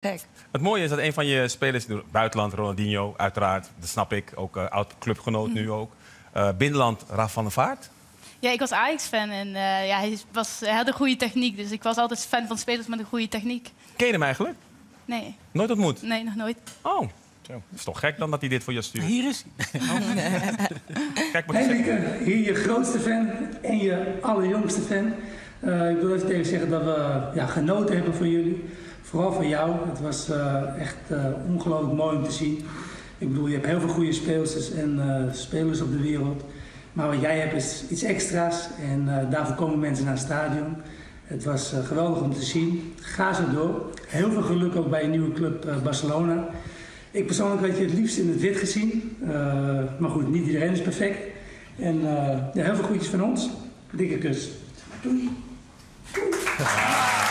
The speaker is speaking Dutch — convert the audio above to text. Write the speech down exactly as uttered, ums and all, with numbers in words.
Kijk. Het mooie is dat een van je spelers in het buitenland, Ronaldinho, uiteraard, dat snap ik, ook uh, oud-clubgenoot mm. nu ook. Uh, binnenland, Rafael van der Vaart. Ja, ik was Ajax-fan en uh, ja, hij, was, hij had een goede techniek. Dus ik was altijd fan van spelers met een goede techniek. Ken je hem eigenlijk? Nee. Nooit ontmoet? Nee, nog nooit. Oh, dat is toch gek dan dat hij dit voor je stuurt? Hier is hij. Oh. Kijk maar. Hey, Lieke, hier je grootste fan en je allerjongste fan. Uh, ik wil even tegen zeggen dat we ja, genoten hebben van jullie. Vooral van jou. Het was uh, echt uh, ongelooflijk mooi om te zien. Ik bedoel, je hebt heel veel goede speelsters en uh, spelers op de wereld. Maar wat jij hebt is iets extra's en uh, daarvoor komen mensen naar het stadion. Het was uh, geweldig om te zien. Ga zo door. Heel veel geluk ook bij je nieuwe club uh, Barcelona. Ik persoonlijk had je het liefst in het wit gezien. Uh, maar goed, niet iedereen is perfect. En uh, ja, heel veel groetjes van ons. Dikke kus. Doei. Ja.